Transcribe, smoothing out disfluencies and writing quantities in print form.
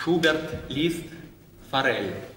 Шуберт, Лист, Форель.